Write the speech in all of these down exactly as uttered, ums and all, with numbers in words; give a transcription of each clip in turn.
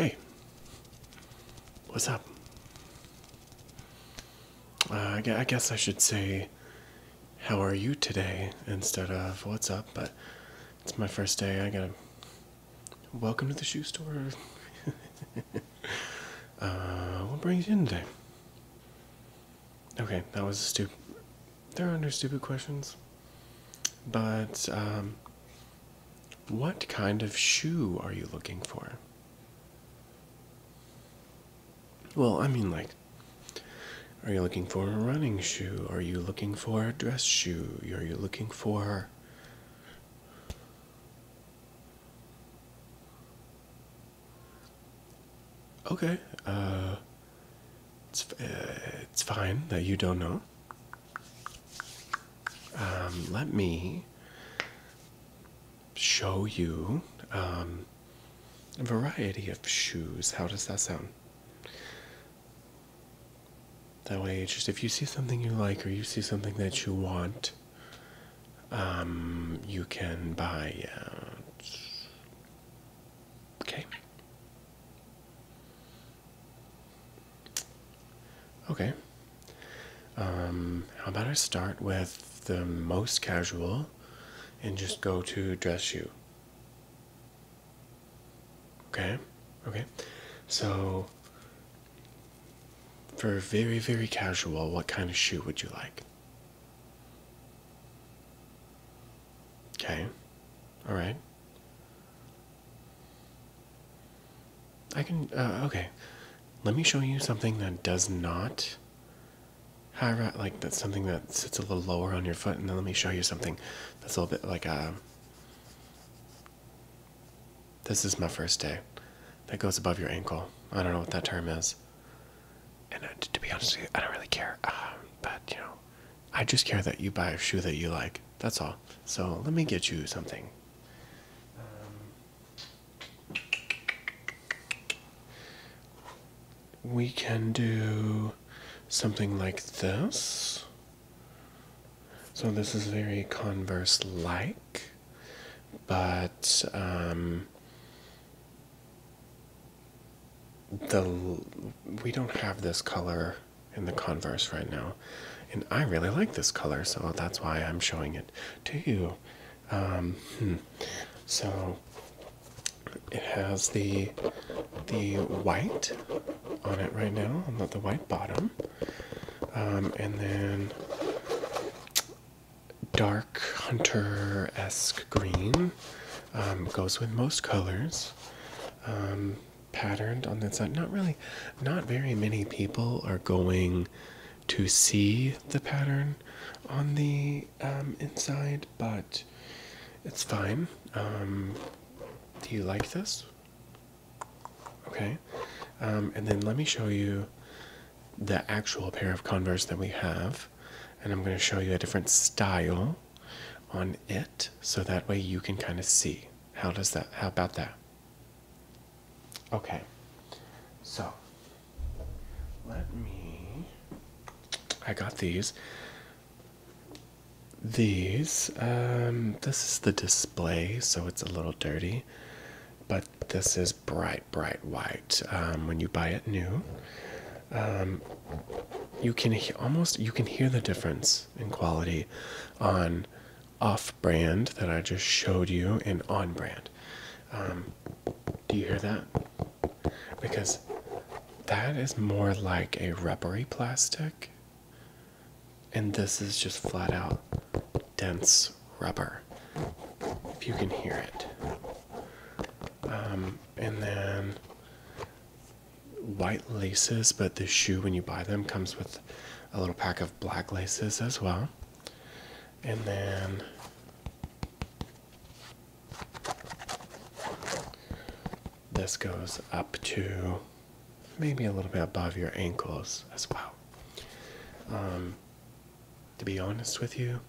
Hey, what's up? Uh, I guess I should say, how are you today, instead of what's up, but it's my first day. I gotta, welcome to the shoe store. uh, what brings you in today? Okay, that was a stupid, they're under stupid questions, but, um, what kind of shoe are you looking for? Well, I mean, like, are you looking for a running shoe? Are you looking for a dress shoe? Are you looking for... Okay, uh, it's, uh, it's fine that you don't know. Um, let me show you, um, a variety of shoes. How does that sound? That way, it's just if you see something you like, or you see something that you want, um, you can buy it. Okay. Okay. Um, how about I start with the most casual, and just go to dress shoe. Okay. Okay. So, for very, very casual, what kind of shoe would you like? Okay, all right. I can, uh, okay. Let me show you something that does not have, like, that's something that sits a little lower on your foot, and then let me show you something that's a little bit like a, this is my first day, that goes above your ankle. I don't know what that term is. And to be honest with you, I don't really care, um, but you know, I just care that you buy a shoe that you like, that's all. So let me get you something. Um, we can do something like this. So this is very Converse-like, but um, the we don't have this color in the Converse right now, and I really like this color, so that's why I'm showing it to you. Um, hmm. So it has the the white on it right now, not the white bottom, um, and then dark hunter-esque green um, goes with most colors. Um, patterned on that side. Not really, not very many people are going to see the pattern on the um, inside, but it's fine. Um, do you like this? Okay. Um, and then let me show you the actual pair of Converse that we have, and I'm going to show you a different style on it, so that way you can kind of see. How does that, how about that? Okay, so let me, I got these, these, um, this is the display, so it's a little dirty, but this is bright, bright white. Um, when you buy it new, um, you can he- almost, you can hear the difference in quality on off-brand that I just showed you and on-brand. Um, do you hear that? Because that is more like a rubbery plastic, and this is just flat out dense rubber, if you can hear it. Um, and then white laces, but the shoe when you buy them comes with a little pack of black laces as well. And then this goes up to maybe a little bit above your ankles as well. Um, to be honest with you,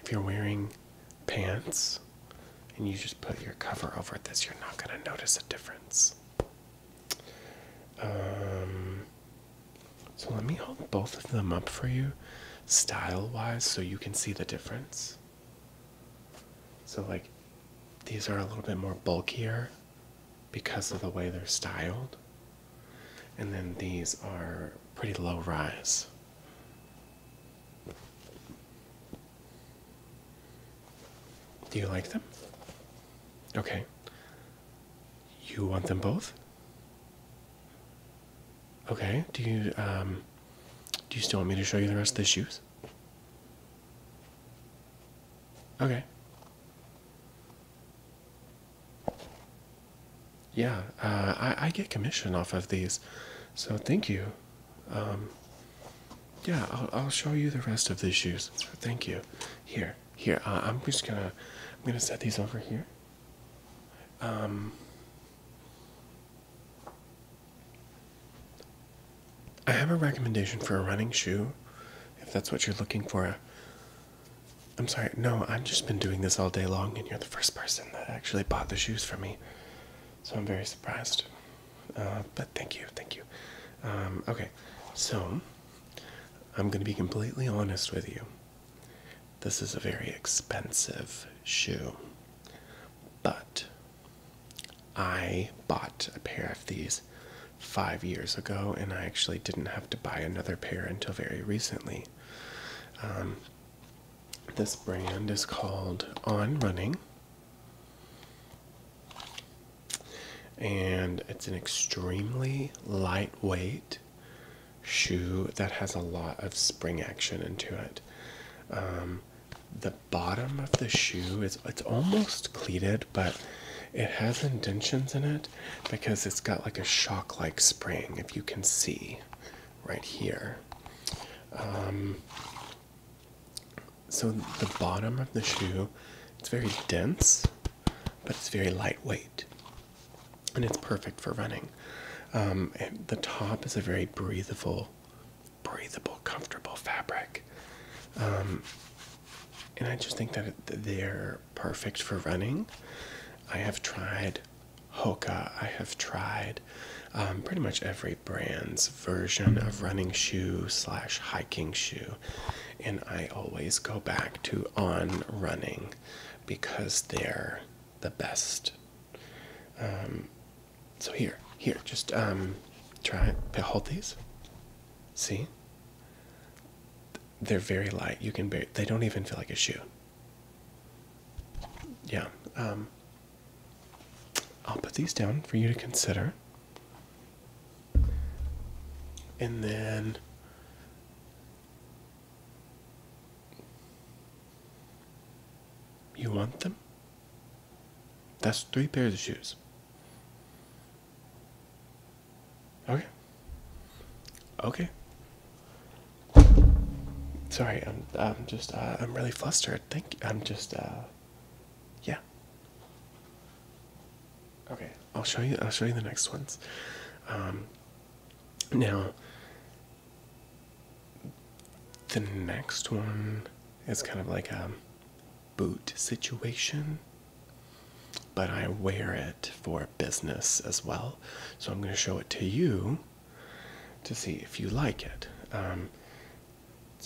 if you're wearing pants and you just put your cover over this, you're not going to notice a difference. Um, so let me hold both of them up for you, style-wise, so you can see the difference. So like, these are a little bit more bulkier because of the way they're styled. And then these are pretty low rise. Do you like them? Okay. You want them both? Okay. Do you um do you still want me to show you the rest of the shoes? Okay. Yeah, uh, I, I get commission off of these, so thank you. Um, yeah, I'll, I'll show you the rest of the shoes. So thank you. Here, here. Uh, I'm just gonna, I'm gonna set these over here. Um, I have a recommendation for a running shoe, if that's what you're looking for. I'm sorry. No, I've just been doing this all day long, and you're the first person that actually bought the shoes for me. So I'm very surprised, uh, but thank you, thank you. Um, okay, so I'm gonna be completely honest with you. This is a very expensive shoe, but I bought a pair of these five years ago, and I actually didn't have to buy another pair until very recently. Um, this brand is called On Running. And it's an extremely lightweight shoe that has a lot of spring action into it. Um, the bottom of the shoe is it's almost cleated, but it has indentions in it because it's got like a shock-like spring, if you can see right here. Um, so the bottom of the shoe, it's very dense, but it's very lightweight. And it's perfect for running. Um, and the top is a very breathable, breathable, comfortable fabric. Um, and I just think that they're perfect for running. I have tried Hoka. I have tried um, pretty much every brand's version of running shoe slash hiking shoe. And I always go back to On Running because they're the best. Um, So here, here, just, um, try, hold these, see, they're very light, you can bear, they don't even feel like a shoe, yeah, um, I'll put these down for you to consider, and then, you want them? That's three pairs of shoes. Okay. Okay. Sorry, I'm, I'm just, uh, I'm really flustered. Thank you. I'm just, uh, yeah. Okay. I'll show you, I'll show you the next ones. Um, now, the next one is kind of like a boot situation, but I wear it for business as well. So I'm going to show it to you to see if you like it. Um,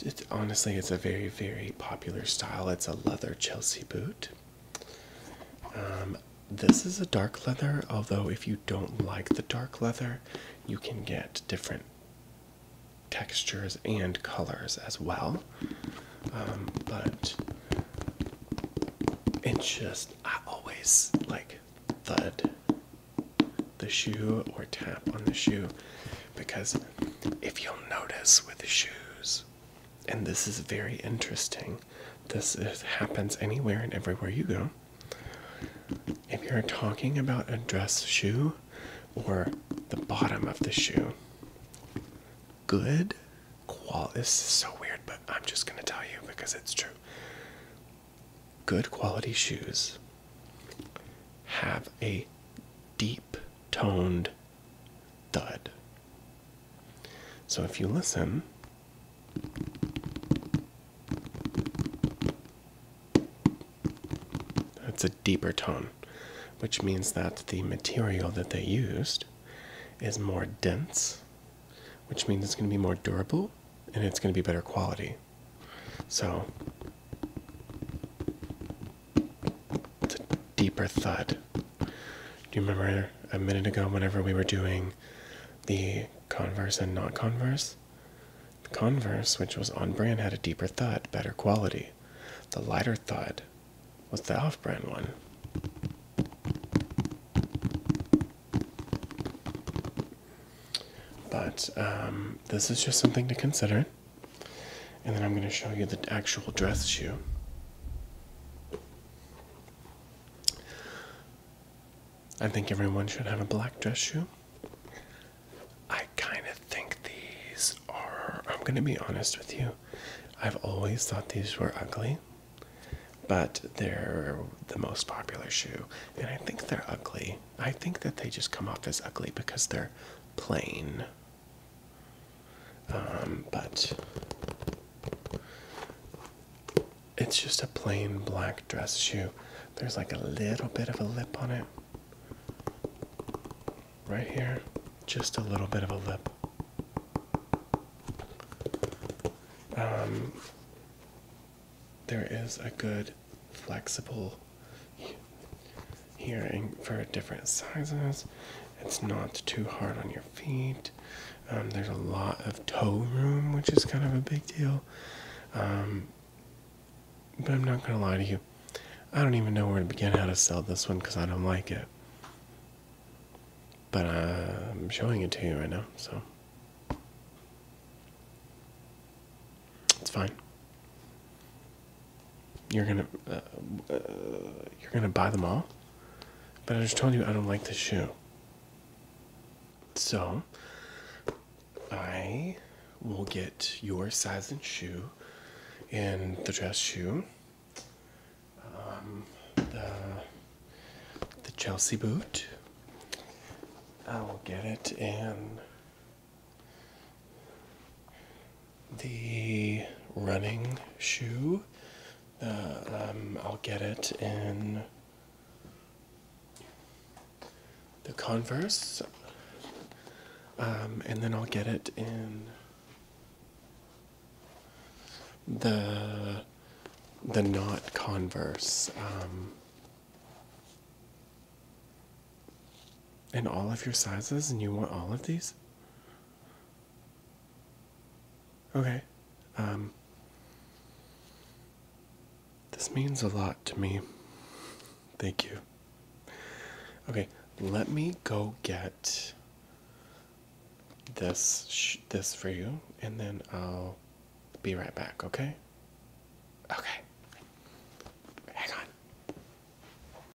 it's, honestly, it's a very, very popular style. It's a leather Chelsea boot. Um, this is a dark leather, although if you don't like the dark leather, you can get different textures and colors as well. Um, but it's just, I always like thud the shoe or tap on the shoe, because if you'll notice with the shoes, and this is very interesting, this is, happens anywhere and everywhere you go. If you're talking about a dress shoe or the bottom of the shoe, good quality, this is so weird, but I'm just going to tell you because it's true. Good quality shoes have a deep toned thud. So if you listen, that's a deeper tone, which means that the material that they used is more dense, which means it's going to be more durable and it's going to be better quality. So deeper thud. Do you remember a minute ago whenever we were doing the Converse and not Converse? The Converse, which was on brand, had a deeper thud, better quality. The lighter thud was the off-brand one. But um, this is just something to consider. And then I'm going to show you the actual dress shoe. I think everyone should have a black dress shoe. I kind of think these are, I'm going to be honest with you, I've always thought these were ugly, but they're the most popular shoe. And I think they're ugly. I think that they just come off as ugly because they're plain. Um, but it's just a plain black dress shoe. There's like a little bit of a lip on it. Right here, just a little bit of a lip. Um, there is a good flexible here for different sizes. It's not too hard on your feet. Um, there's a lot of toe room, which is kind of a big deal. Um, but I'm not gonna lie to you, I don't even know where to begin how to sell this one because I don't like it. But uh, I'm showing it to you right now, so it's fine. You're gonna uh, uh, you're gonna buy them all, but I just told you I don't like this shoe. So I will get your size and shoe in the dress shoe, um, the the Chelsea boot. I will get it in the running shoe. Uh, um, I'll get it in the Converse. Um, and then I'll get it in the, the not Converse. Um, In all of your sizes, and you want all of these? Okay. Um, this means a lot to me. Thank you. Okay, let me go get this sh this for you, and then I'll be right back, okay? Okay.